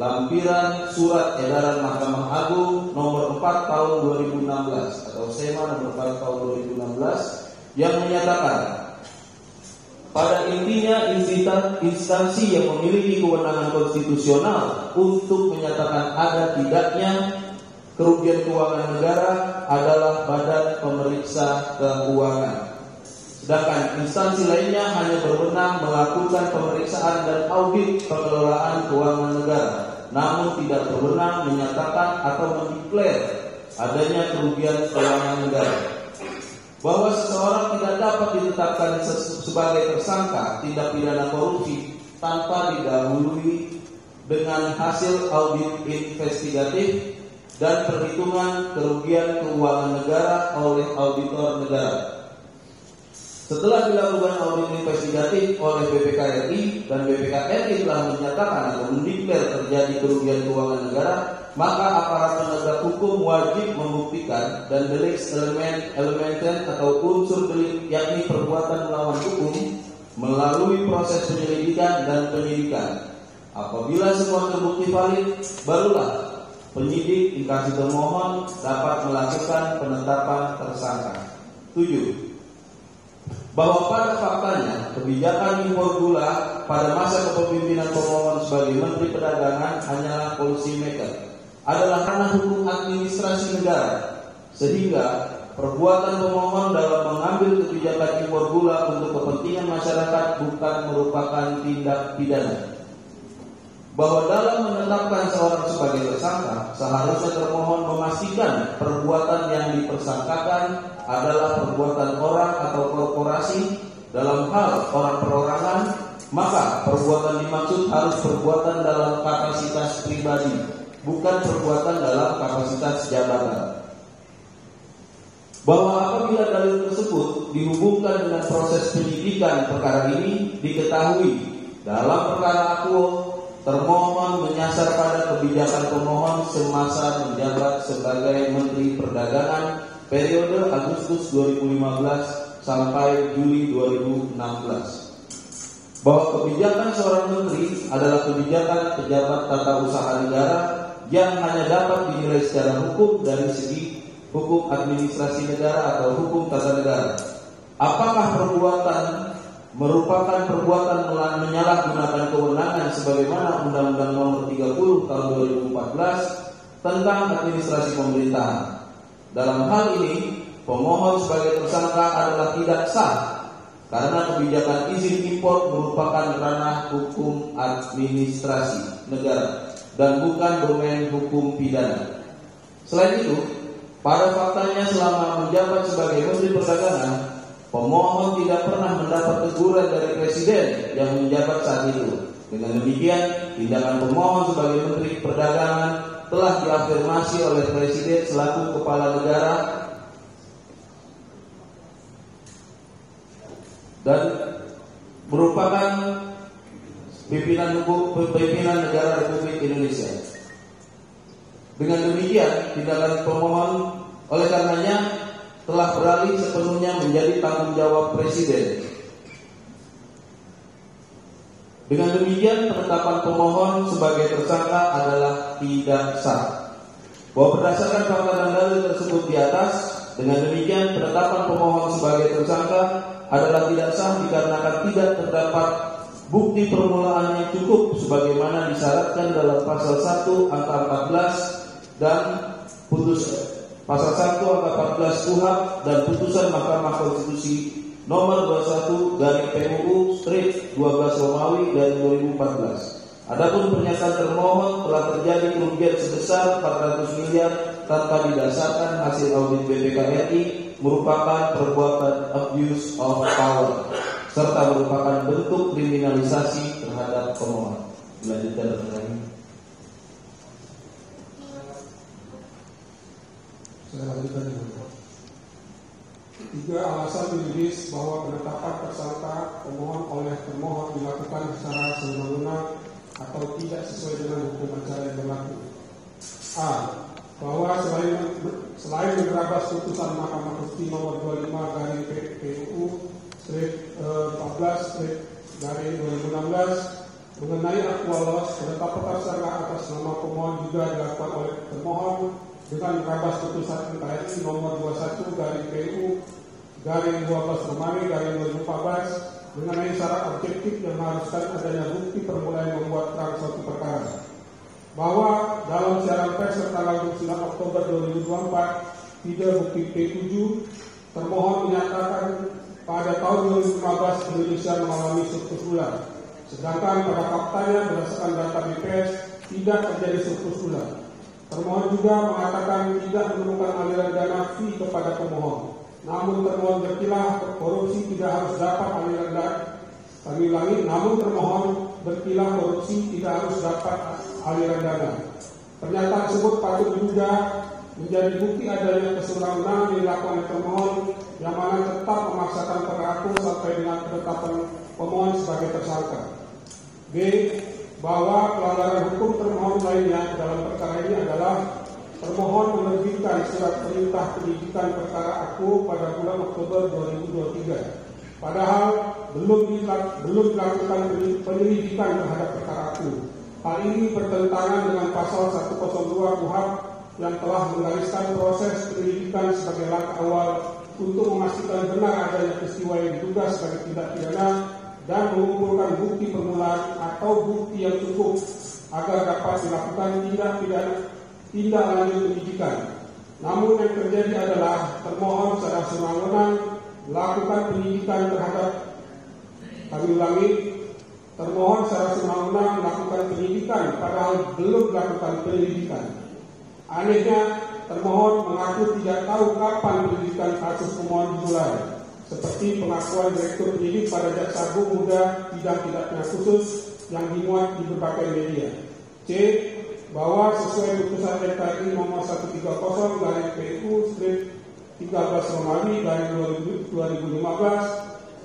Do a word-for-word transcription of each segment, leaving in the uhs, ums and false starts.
lampiran surat edaran Mahkamah Agung nomor empat tahun dua ribu enam belas atau SEMA nomor empat tahun dua ribu enam belas yang menyatakan pada intinya instansi yang memiliki kewenangan konstitusional untuk menyatakan ada tidaknya kerugian keuangan negara adalah Badan Pemeriksa Keuangan. Sedangkan instansi lainnya hanya berwenang melakukan pemeriksaan dan audit pengelolaan keuangan negara, namun tidak berwenang menyatakan atau mendeklarasi adanya kerugian keuangan negara. Bahwa seseorang tidak dapat ditetapkan sebagai tersangka tindak pidana korupsi tanpa didahului dengan hasil audit investigatif dan perhitungan kerugian keuangan negara oleh auditor negara. Setelah dilakukan audit investigatif oleh B P K R I dan B P K R I telah menyatakan atau mendeklarasi terjadi kerugian keuangan negara, maka aparat penegak hukum wajib membuktikan dan delik elemen elemen atau unsur delik yakni perbuatan melawan hukum melalui proses penyelidikan dan penyidikan. Apabila semua terbukti valid, barulah penyidik instansi termohon dapat melakukan penetapan tersangka. tujuh. Bahwa pada faktanya kebijakan impor gula pada masa kepemimpinan pemohon sebagai Menteri Perdagangan hanyalah policy maker, adalah ranah hukum administrasi negara, sehingga perbuatan pemohon dalam mengambil kebijakan impor gula untuk kepentingan masyarakat bukan merupakan tindak pidana. Bahwa dalam menetapkan seorang sebagai tersangka, seharusnya termohon memastikan perbuatan yang dipersangkakan adalah perbuatan orang atau korporasi, dalam hal orang perorangan, maka perbuatan dimaksud harus perbuatan dalam kapasitas pribadi, bukan perbuatan dalam kapasitas jabatan. Bahwa apabila dalil tersebut dihubungkan dengan proses penyidikan perkara ini, diketahui dalam perkara akuo termohon menyasar pada kebijakan pemohon semasa menjabat sebagai Menteri Perdagangan periode Agustus dua ribu lima belas sampai Juli dua ribu enam belas. Bahwa kebijakan seorang menteri adalah kebijakan pejabat tata usaha negara yang hanya dapat dinilai secara hukum dari segi hukum administrasi negara atau hukum tata negara. Apakah perbuatan merupakan perbuatan menyalahgunakan kewenangan sebagaimana Undang-Undang Nomor tiga puluh Tahun dua ribu empat belas tentang Administrasi Pemerintahan. Dalam hal ini, pemohon sebagai tersangka adalah tidak sah karena kebijakan izin impor merupakan ranah hukum administrasi negara dan bukan domain hukum pidana. Selain itu, pada faktanya selama menjabat sebagai Menteri Perdagangan, pemohon tidak pernah mendapat teguran dari Presiden yang menjabat saat itu. Dengan demikian, tindakan pemohon sebagai Menteri Perdagangan telah diafirmasi oleh Presiden selaku Kepala Negara dan merupakan pimpinan, pimpinan negara Republik Indonesia. Dengan demikian, tindakan pemohon oleh karenanya telah beralih sepenuhnya menjadi tanggung jawab Presiden. Dengan demikian, penetapan pemohon sebagai tersangka adalah tidak sah. Bahwa berdasarkan fakta dan dalil tersebut di atas, dengan demikian penetapan pemohon sebagai tersangka adalah tidak sah dikarenakan tidak terdapat bukti permulaan yang cukup sebagaimana disyaratkan dalam pasal satu angka empat belas dan putusan Pasal satu angka empat belas KUHAP dan putusan Mahkamah Konstitusi nomor dua puluh satu dari P U U strip dua belas Romawi dari dua ribu empat belas. Adapun pernyataan termohon telah terjadi kerugian sebesar empat ratus miliar tanpa didasarkan hasil audit B P K R I merupakan perbuatan abuse of power serta merupakan bentuk kriminalisasi terhadap pemohon. Dilanjutkan lagi. Saya lanjutkan dulu. Tiga alasan yuridis bahwa penetapan tersangka pemohon oleh termohon dilakukan secara semena-mena atau tidak sesuai dengan hukum acara yang berlaku. A. Bahwa selain selain menerabas putusan Mahkamah Konstitusi nomor dua puluh lima dari P U U strip empat belas strip dari dua ribu enam belas Mengenai aktual lolos serta perkara atas nama pemohon juga dilakukan oleh pemohon dengan merabas putusan M K nomor dua puluh satu dari P U dari dua belas Februari dari dua ribu empat belas mengenai syarat objektif yang mengharuskan adanya bukti permulaan membuat terang suatu perkara. Bahwa dalam siaran pers serta langsung sembilan Oktober dua ribu dua puluh empat tidak bukti P tujuh termohon menyatakan pada tahun dua ribu lima belas Indonesia mengalami surplus bulan. Sedangkan pada faktanya berdasarkan data B P S tidak terjadi surplus bulan. Termohon juga mengatakan tidak menemukan aliran dana fee kepada pemohon. Namun termohon berkilah korupsi tidak harus dapat aliran dana. Kami ulangi, namun termohon berkilah korupsi tidak harus dapat aliran dana. Pernyataan tersebut patut diduga menjadi bukti adanya kesurangan dilakukan termohon yang mana tetap memaksakan peraku sampai dengan penetapan pemohon sebagai tersangka. B. Bahwa pelanggaran hukum termohon lainnya dalam perkara ini adalah termohon menerbitkan surat perintah penyidikan perkara aku pada bulan Oktober dua ribu dua puluh tiga. Padahal belum dilakukan penyelidikan terhadap perkara aku. Hal ini bertentangan dengan pasal seratus dua K U H P yang telah menggariskan proses penyelidikan sebagai langkah awal untuk memastikan benar adanya peristiwa yang diduga sebagai tindak pidana dan mengumpulkan bukti permulaan atau bukti yang cukup agar dapat dilakukan tindak pidana tindak lanjut penyidikan. Namun yang terjadi adalah termohon secara sewenang-wenang melakukan penyidikan terhadap kami ulangi termohon secara sewenang-wenang melakukan penyidikan padahal belum dilakukan penyidikan. Anehnya termohon mengaku tidak tahu kapan penyidikan kasus pemohon dimulai. Seperti pengakuan direktur penyidik pada jaksa agung muda bidang tindak khusus yang dimuat di berbagai media. C. Bahwa sesuai putusan D P R nomor seratus tiga puluh dari P U strip tiga belas Februari dua ribu lima belas,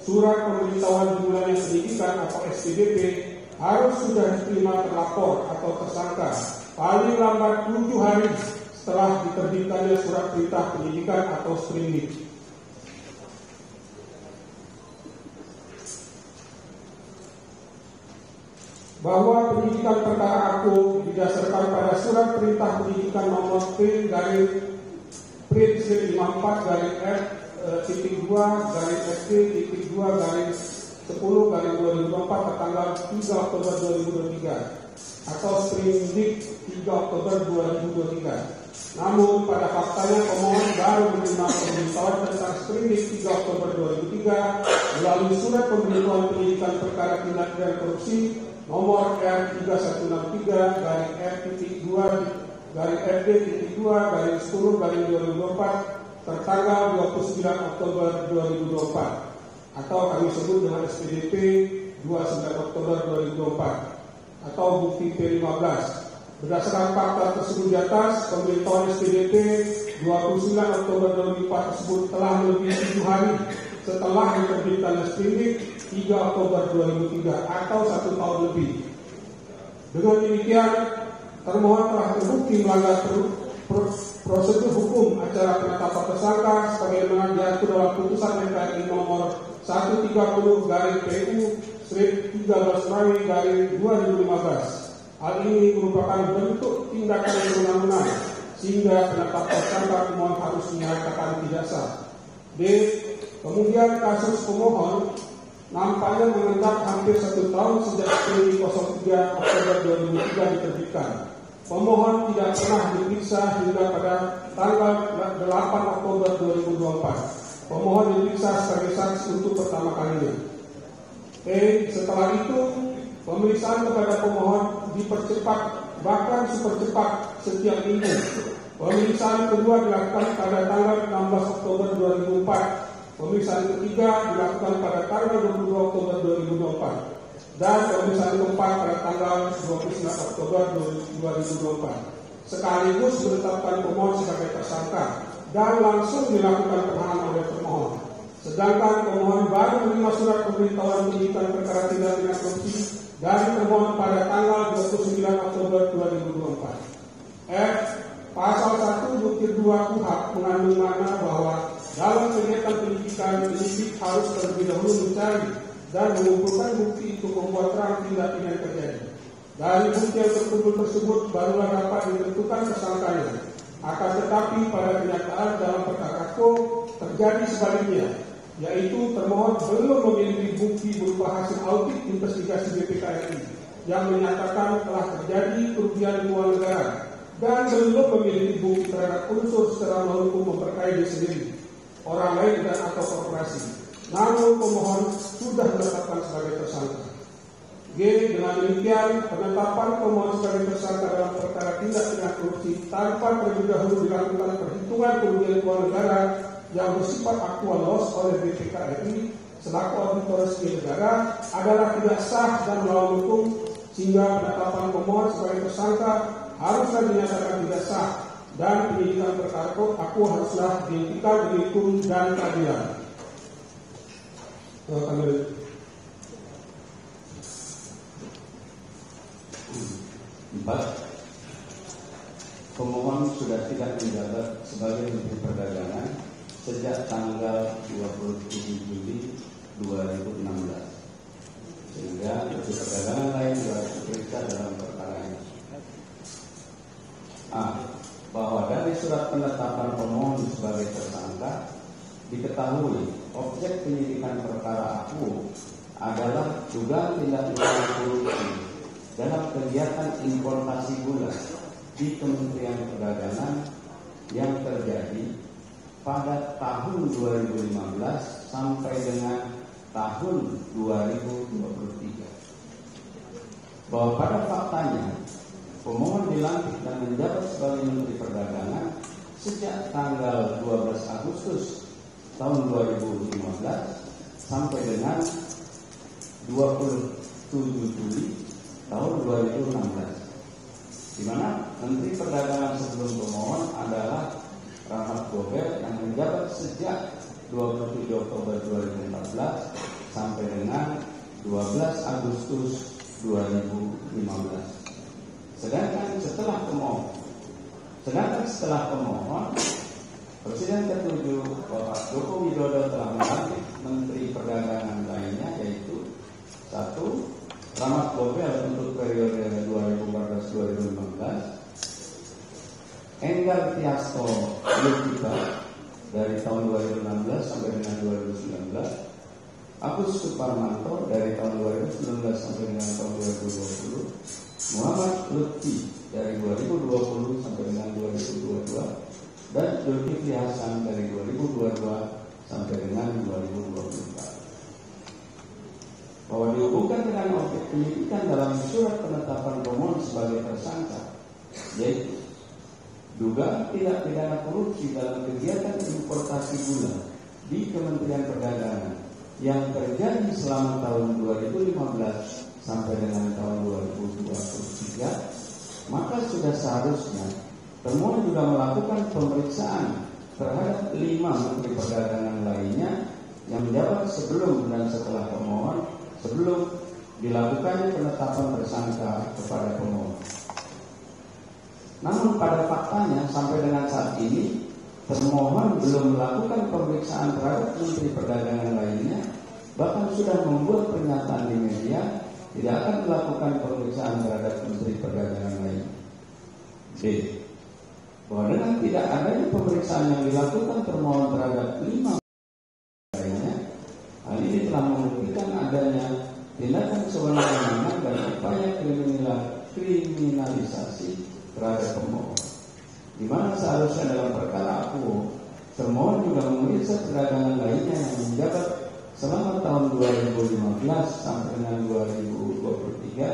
surat pemberitahuan dimulainya penyidikan atau S P D P harus sudah diterima terlapor atau tersangka paling lambat tujuh hari setelah diterbitkannya surat perintah penyidikan atau sprindik. Bahwa penyidikan perkara aku didasarkan pada surat perintah penyidikan nomor P dari Print lima puluh empat dari F titik dua dari S T titik dua dari sepuluh dari dua ribu empat tertanggal tiga Oktober dua ribu dua puluh tiga atau Sprindik tiga Oktober dua ribu dua puluh tiga. Namun pada faktanya pemohon baru menerima pemberitahuan tentang Sprindik tiga Oktober dua ribu tiga melalui surat pemberitahuan penyidikan perkara tindak pidana korupsi nomor R tiga satu enam tiga dari F titik dua dari F D titik dua dari sepuluh dari dua ribu dua puluh empat tertanggal dua puluh sembilan Oktober dua ribu dua puluh empat atau kami sebut dengan S P D P dua puluh sembilan Oktober dua ribu dua puluh empat atau bukti P lima belas. Berdasarkan fakta tersebut di atas, pemberitahuan S P D P dua puluh sembilan Oktober dua ribu empat tersebut telah lebih tujuh hari setelah diterbitkan sprindik tiga Oktober dua ribu tiga atau satu tahun lebih. Dengan demikian, termohon telah terbukti melanggar prosedur hukum acara penetapan tersangka sebagaimana diatur dalam putusan M K nomor seratus tiga puluh garing P U strip tiga belas Mei garing dua ribu lima belas. Hal ini merupakan bentuk tindakan undang-undang sehingga penetapan tersangka pemohon harus dinyatakan tidak sah. D. Kemudian kasus pemohon nampaknya mengendap hampir satu tahun sejak tiga Oktober dua ribu tiga diterbitkan. Pemohon tidak pernah diperiksa hingga pada tanggal delapan Oktober dua ribu dua puluh empat. Pemohon diperiksa sebagai saksi untuk pertama kalinya. E. Setelah itu, pemeriksaan kepada pemohon dipercepat, bahkan supercepat setiap minggu. Pemeriksaan kedua dilakukan pada tanggal enam belas Oktober dua ribu empat. Pemeriksaan ketiga dilakukan pada tanggal dua puluh dua Oktober dua ribu dua puluh empat dan pemeriksaan keempat pada tanggal dua puluh sembilan Oktober dua ribu dua puluh empat. Sekaligus menetapkan pemohon sebagai tersangka dan langsung dilakukan penahanan oleh pemohon. Sedangkan pemohon baru menerima surat pemberitahuan penyidikan perkara tindak pidana korupsi dari pemohon pada tanggal dua puluh sembilan Oktober dua ribu dua puluh empat. F. Pasal satu butir dua K U H P mengandung makna bahwa dalam kegiatan penyidikan penyidik harus terlebih dahulu mencari dan mengumpulkan bukti untuk membuat terang tindak pidana yang terjadi. Dari bukti yang terkumpul tersebut barulah dapat ditentukan tersangkanya. Akan tetapi pada kenyataan dalam perkara K O terjadi sebaliknya, yaitu termohon belum memiliki bukti berupa hasil audit investigasi B P K R I yang menyatakan telah terjadi kerugian keuangan negara dan belum memiliki bukti terhadap unsur secara hukum memperkaya diri sendiri, orang lain dan atau korporasi. Namun pemohon sudah menetapkan sebagai tersangka. G. Dengan demikian, penetapan pemohon sebagai tersangka dalam perkara tindak pidana korupsi tanpa terlebih dahulu dilakukan perhitungan kerugian keuangan negara yang bersifat aktual loss oleh B P K R I selaku auditor resmi negara adalah tidak sah dan melawan hukum, sehingga penetapan pemohon sebagai tersangka haruslah dinyatakan tidak sah dan penyidikan perkara aku haruslah dihentikan demi hukum dan keadilan. Empat, pemohon sudah tidak menjabat sebagai menteri perdagangan sejak tanggal dua puluh tujuh Juli dua ribu enam belas, sehingga menteri perdagangan lain harus diperiksa dalam perkara ini. A. Bahwa dari surat penetapan pemohon sebagai tersangka diketahui objek penyidikan perkara aku adalah dugaan tindak pidana korupsi dalam kegiatan importasi gula di Kementerian Perdagangan yang terjadi pada tahun dua ribu lima belas sampai dengan tahun dua ribu dua puluh tiga. Bahwa pada faktanya pemohon dilantik dan menjabat sebagai Menteri Perdagangan sejak tanggal dua belas Agustus tahun dua ribu lima belas sampai dengan dua puluh tujuh Juli tahun dua ribu enam belas, di mana Menteri Perdagangan sebelum pemohon adalah Rahmat Gobel yang menjabat sejak dua puluh tujuh Oktober dua ribu empat belas sampai dengan dua belas Agustus dua ribu lima belas. Sedangkan setelah pemohon, sedangkan setelah pemohon, Presiden ketujuh Bapak Joko Widodo telah melantik Menteri Perdagangan lainnya, yaitu satu Ramad Goher untuk periode dua ribu empat belas sampai dua ribu lima belas. Enggartiasto Lukita dari tahun dua ribu enam belas sampai dengan dua ribu sembilan belas, Aku Suparmanto dari tahun dua ribu sembilan belas sampai dengan tahun dua ribu dua puluh, Muhammad Lutfi dari dua ribu dua puluh sampai dengan dua ribu dua puluh dua, dan Dodi Tiasan dari dua ribu dua puluh dua sampai dengan dua ribu dua puluh empat. Bahwa dihubungkan dengan objek penyidikan dalam surat penetapan pemohon sebagai tersangka, yaitu dugaan tindak pidana korupsi dalam kegiatan importasi gula di Kementerian Perdagangan yang terjadi selama tahun dua ribu lima belas sampai dengan tahun dua ribu dua puluh tiga, maka sudah seharusnya pemohon juga melakukan pemeriksaan terhadap lima menteri perdagangan lainnya yang menjabat sebelum dan setelah pemohon sebelum dilakukannya penetapan tersangka kepada pemohon. Namun pada faktanya sampai dengan saat ini termohon belum melakukan pemeriksaan terhadap Menteri Perdagangan lainnya, bahkan sudah membuat pernyataan di media tidak akan melakukan pemeriksaan terhadap Menteri Perdagangan lainnya. B. Bahwa dengan tidak adanya pemeriksaan yang dilakukan termohon terhadap lima lainnya, hal ini telah membuktikan adanya tindakan sewenang-wenang dan upaya kriminalisasi terhadap pemohon, di mana seharusnya dalam perkara aku pemohon juga memeriksa perdagangan lainnya yang menjabat selama tahun dua ribu lima belas sampai dengan dua ribu dua puluh tiga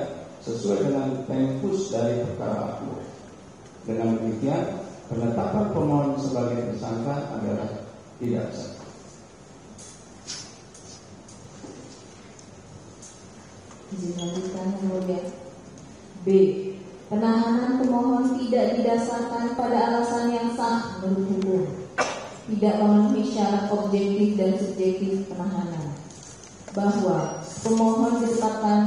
sesuai dengan tempus dari perkara aku. Dengan demikian penetapan pemohon sebagai tersangka adalah tidak sah. Izin lanjutkan kemudian B. Penahanan pemohon tidak didasarkan pada alasan yang sah menurut hukum, tidak memenuhi syarat objektif dan subjektif penahanan, bahwa pemohon ditetapkan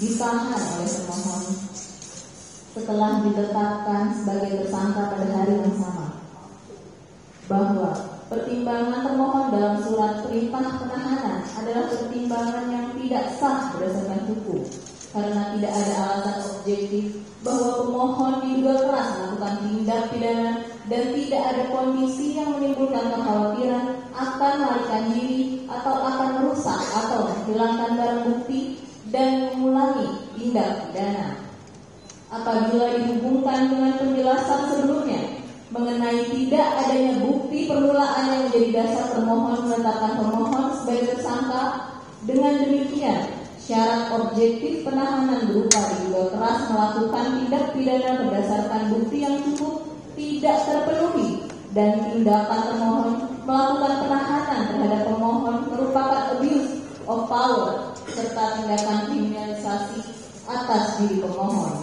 ditahan oleh pemohon setelah ditetapkan sebagai tersangka pada hari yang sama, bahwa pertimbangan termohon dalam surat perintah penahanan adalah pertimbangan yang tidak sah berdasarkan hukum, karena tidak ada alasan objektif bahwa pemohon diduga keras melakukan tindak pidana dan tidak ada kondisi yang menimbulkan kekhawatiran akan melarikan diri atau akan merusak atau menghilangkan barang bukti dan mengulangi tindak pidana. Apabila dihubungkan dengan penjelasan sebelumnya mengenai tidak adanya bukti permulaan yang menjadi dasar termohon menetapkan pemohon sebagai tersangka, dengan demikian syarat objektif penahanan berupa diduga keras melakukan tindak pidana berdasarkan bukti yang cukup tidak terpenuhi, dan tindakan termohon melakukan penahanan terhadap pemohon merupakan abuse of power serta tindakan kriminalisasi atas diri pemohon.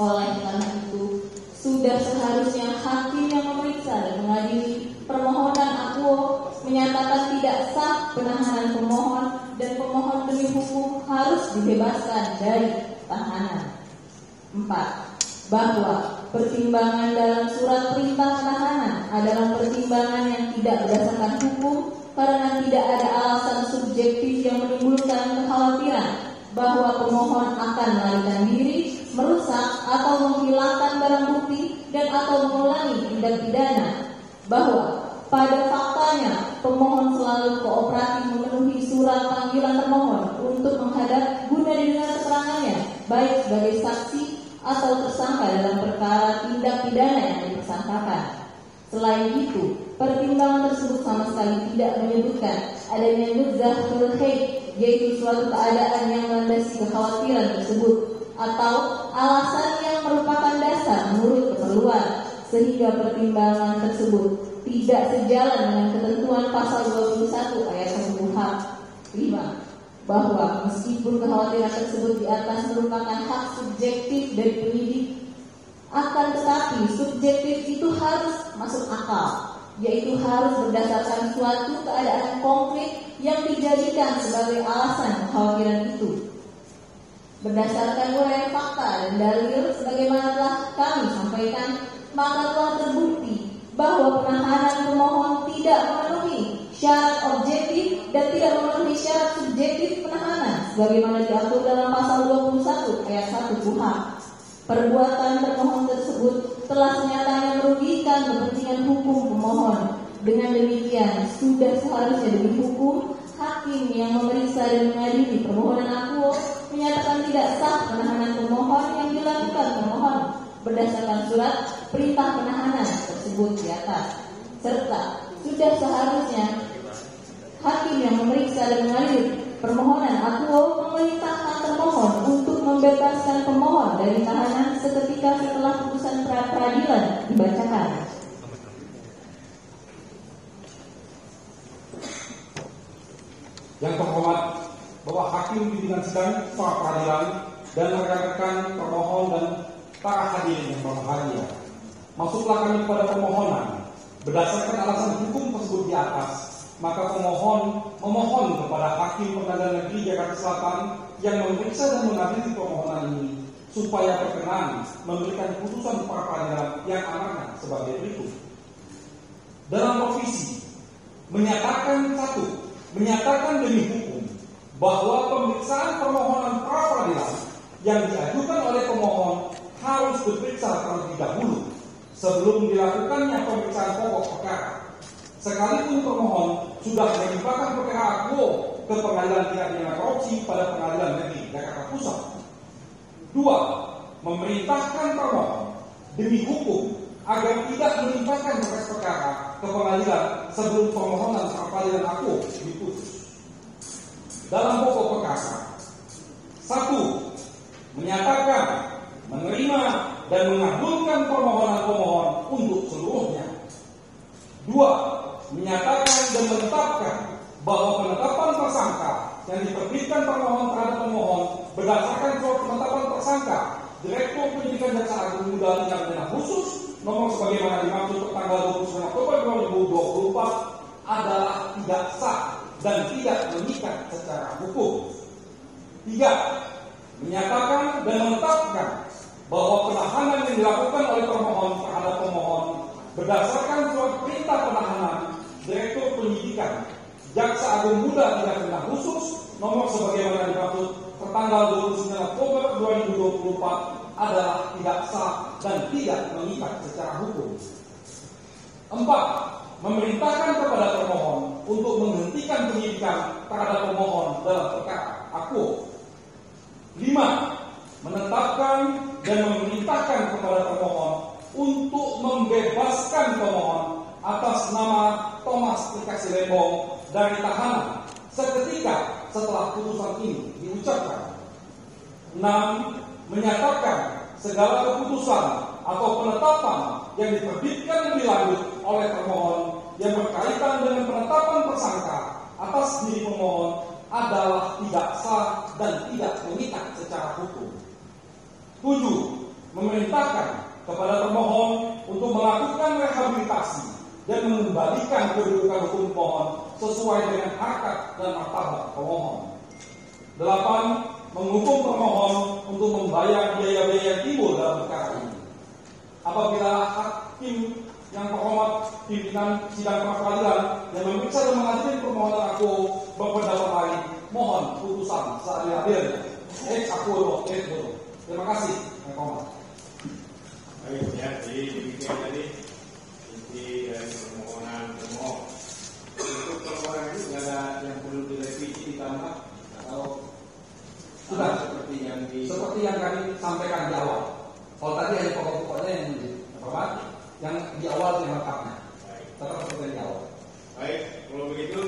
Oleh karena itu, sudah seharusnya hakim yang memeriksa dan mengadili permohonan akuo menyatakan tidak sah penahanan pemohon, dan pemohon demi hukum harus dibebaskan dari tahanan. Empat. Bahwa pertimbangan dalam surat perintah penahanan adalah pertimbangan yang tidak berdasarkan hukum, karena tidak ada alasan subjektif yang menimbulkan kekhawatiran bahwa pemohon akan melarikan diri, merusak atau menghilangkan barang bukti dan atau mengulangi tindak pidana, bahwa pada faktanya pemohon selalu kooperatif memenuhi surat panggilan termohon untuk menghadap guna didengar keterangannya baik sebagai saksi atau tersangka dalam perkara tindak pidana yang dipersangkakan. Selain itu, pertimbangan tersebut sama sekali tidak menyebutkan adanya nuzahul haid, yaitu suatu keadaan yang melandasi kekhawatiran tersebut atau alasan yang merupakan dasar menurut keperluan, sehingga pertimbangan tersebut tidak sejalan dengan ketentuan pasal dua puluh satu ayat satu K U H P. lima. Bahwa meskipun kekhawatiran tersebut di atas merupakan hak subjektif dari penyidik, akan tetapi subjektif itu harus masuk akal, yaitu harus berdasarkan suatu keadaan konkret yang dijadikan sebagai alasan kekhawatiran itu. Berdasarkan uraian fakta dan dalil sebagaimana telah kami sampaikan, maka telah terbukti bahwa penahanan pemohon tidak memenuhi syarat objektif dan tidak memenuhi syarat subjektif penahanan sebagaimana diatur dalam pasal dua puluh satu ayat satu K U H P. Perbuatan termohon tersebut telah senyatanya merugikan kepentingan hukum pemohon. Dengan demikian, sudah seharusnya demi hukum, hakim yang memeriksa dan mengadili permohonan akuo menyatakan tidak sah penahanan pemohon yang dilakukan pemohon berdasarkan surat perintah penahanan tersebut di atas, serta sudah seharusnya hakim yang memeriksa dan mengadili permohonan akuo memerintahkan termohon untuk membebaskan pemohon dari tahanan seketika setelah putusan pra peradilan dibacakan. Yang terhormat, bahwa hakim pimpinan sidang pra peradilan dan rekan-rekan termohon dan para hadirin yang berbahagia, masuklah kami kepada permohonan berdasarkan alasan hukum tersebut di atas. Maka pemohon memohon kepada hakim pengadilan negeri Jakarta Selatan yang memeriksa dan mengadili permohonan ini supaya berkenan memberikan putusan pra peradilan yang amanah sebagai berikut. Dalam provisi menyatakan satu, menyatakan demi hukum bahwa pemeriksaan permohonan pra peradilan yang diajukan oleh pemohon harus diperiksa terlebih dahulu sebelum dilakukannya pemeriksaan pokok perkara. Sekalipun pemohon sudah mengajukan perkara akuo ke pengadilan tindak pidana korupsi pada pengadilan negeri Jakarta Pusat. Dua, memerintahkan pemohon demi hukum agar tidak melimpahkan berkas perkara ke pengadilan sebelum permohonan peradilan akuo diputus. Dalam pokok perkara, satu, menyatakan menerima dan mengabulkan permohonan pemohon untuk seluruhnya. Dua, menyatakan dan menetapkan bahwa penetapan tersangka yang diterbitkan permohon terhadap pemohon berdasarkan surat penetapan tersangka Direktur Penyidikan Jaksa Agung Muda Tindak Pidana Khusus nomor sebagaimana dimaksud tanggal dua puluh sembilan Oktober dua ribu dua puluh empat adalah tidak sah dan tidak mengikat secara hukum. Tiga, menyatakan dan menetapkan bahwa penahanan yang dilakukan oleh permohon terhadap pemohon Berdasarkan surat perintah penahanan Direktur Penyidikan Jaksa Agung Muda Tindak Pidana Khusus nomor sebagaimana dimaksud tertanggal dua puluh sembilan Oktober dua ribu dua puluh empat adalah tidak sah dan tidak mengikat secara hukum. Empat, memerintahkan kepada pemohon untuk menghentikan penyidikan terhadap pemohon dalam perkara aku. Lima, menetapkan dan memerintahkan kepada pemohon untuk membebaskan pemohon atas nama Thomas T. Lembong dari tahanan seketika setelah putusan ini diucapkan. Enam, menyatakan segala keputusan atau penetapan yang diterbitkan lebih lanjut oleh pemohon yang berkaitan dengan penetapan tersangka atas diri pemohon adalah tidak sah dan tidak mengikat secara hukum. Tujuh, memerintahkan kepada pemohon untuk melakukan rehabilitasi dan mengembalikan kedudukan hukum pemohon sesuai dengan harkat dan martabat pemohon. Delapan, menghukum pemohon untuk membayar biaya-biaya timbul dalam perkara ini. Apabila hakim yang terhormat pimpinan sidang peradilan yang memeriksa dan mengadili permohonan aku berpendapat lain, mohon putusan saat dihadirkan. Eh, aku, eh, bodoh. Terima kasih, yang terhormat. Baik, ya, jadi demikian tadi inti dari permohonan pemohon. Untuk permohonan ini tidak ada yang perlu direvisi ditambah atau sudah seperti yang di seperti yang kami sampaikan di awal. Kalau tadi hanya pokok-pokoknya yang diperbat, yang di awal yang lengkapnya. Baik, tetap seperti yang di awal. Baik, kalau begitu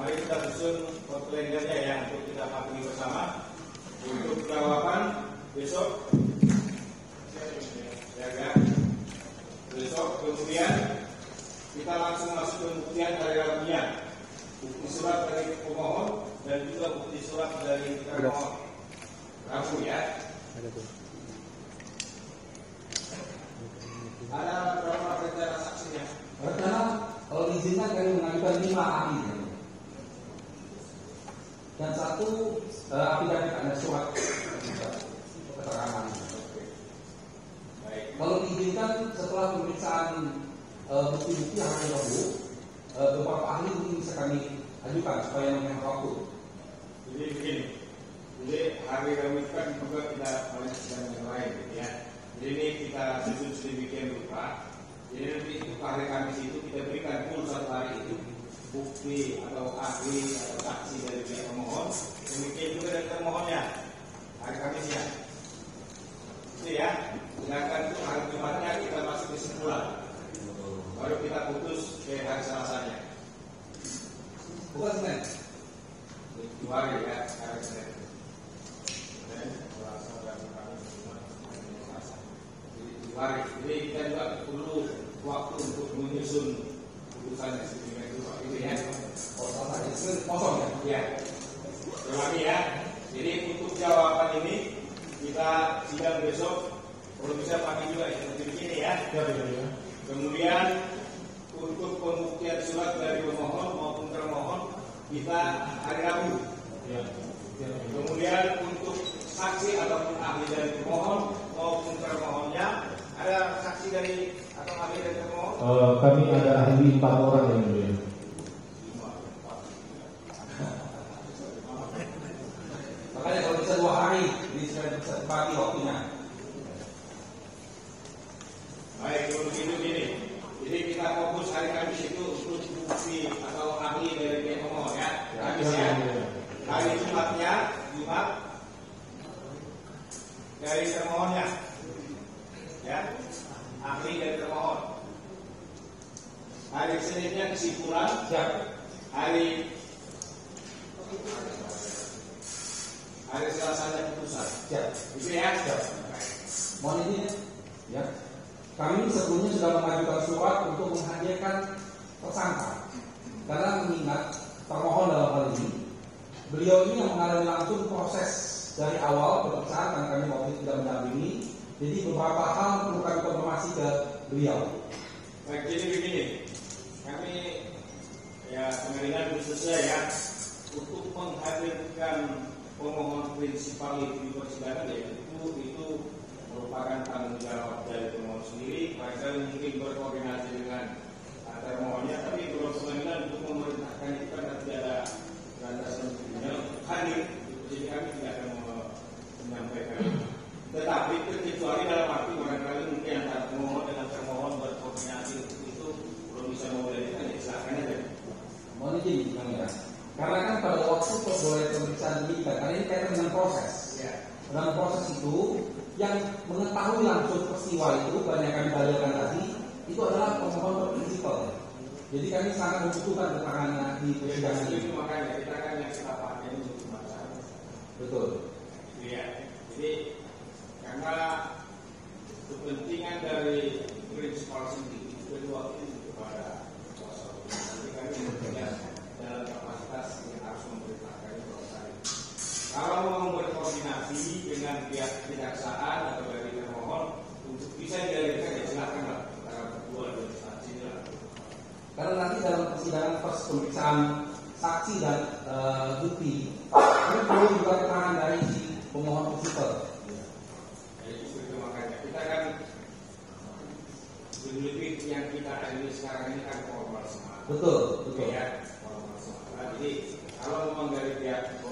mari kita susun kalendernya ya untuk kita patuhi bersama. Untuk jawaban besok. Ya, besok kemudian kita langsung masuk pembuktian dari dalamnya, bukti surat dari pemohon dan juga bukti surat dari termohon. Rabu ya. Ada berapa rencana saksinya? Rencana kalau diizinkan kami mengajukan lima ahli dan satu tidak ada surat keterangan. Kalau diizinkan setelah pemeriksaan bukti-bukti yang ada lalu, beberapa ahli mungkin bisa kami ajukan supaya menghemat waktu. Jadi begini, jadi hari kami kan juga tidak banyak sidang yang lain, ya. Jadi ini kita susun sedemikian rupa. Jadi nanti untuk hari Kamis itu kita berikan full satu hari itu bukti atau ahli atau saksi dari pihak pemohon, demikian juga dari termohonnya hari Kamisnya. Itu ya, sedangkan itu hari Jumatnya kita masuk kesimpulan, baru kita putus ke hari Selasanya. Bukan Senin, dua hari ya, hari Senin. Senin, Selasa, Rabu, Kamis, Jumat, Senin, Selasa. Jadi dua hari. Jadi kita juga perlu waktu untuk menyusun putusannya sebelumnya itu, itu ya. Kalau Selasa Senin kosong ya. Terlami ya. Jadi untuk jawaban ini kita sidang besok kalau bisa pagi juga seperti begini ya. Ya, ya, ya. Kemudian untuk pembuktian surat dari pemohon maupun termohon kita hari Rabu. Ya, ya, ya. Kemudian untuk saksi ataupun ahli dari pemohon maupun termohonnya ada saksi dari atau ahli dari termohon? Uh, kami ada ahli empat orang yang mulia. Makanya kalau bisa dua hari bagi waktunya. Baik, untuk itu gini. Jadi kita fokus hari Kamis itu untuk bukti atau ahli dari pihak pemohon ya. Kamis ya. Hari Jumatnya, Jumat dari termohonnya, ya, ahli dari termohon. Hari Seninnya kesimpulan. Hari Hari Selasanya putusan. Ya, itu ya. Mohon izin ya. Kami sebelumnya sudah mengajukan surat untuk menghadirkan tersangka. Karena mengingat termohon dalam hal ini, beliau ini yang mengalami langsung proses dari awal pemeriksaan dan kami waktu tidak mendampingi. Jadi beberapa hal perlu kami konfirmasi ke beliau. Baik, jadi begini. Kami ya pengelingan khususnya ya untuk menghadirkan pemohon prinsipal di persidangan yaitu itu merupakan tanggung jawab dari pemohon sendiri. Mereka mungkin berkoordinasi dengan mengetahui langsung peristiwa itu, banyak kami dalilkan tadi, itu adalah pemohon prinsipal. Jadi kami sangat membutuhkan keterangan di persidangan ini. Makanya kita akan yang kita pakai untuk pembahasan. Betul. Iya. Jadi karena kepentingan dari prinsipal sendiri kedua itu kepada kuasa hukum. Jadi kami bertugas dalam kapasitas yang harus memberitakan proses. Kalau mau berkoordinasi dengan pihak kejaksaan atau dari pemohon untuk bisa dialirkan, ya silakan lah. Karena nanti dalam persidangan proses pemeriksaan saksi dan bukti, ini perlu juga keterangan dari si pemohon prinsipal. Jadi itu makanya kita kan lebih yang kita ini sekarang ini kan formal semua. Betul, betul ya. Formal semua. Jadi kalau memang dari pihak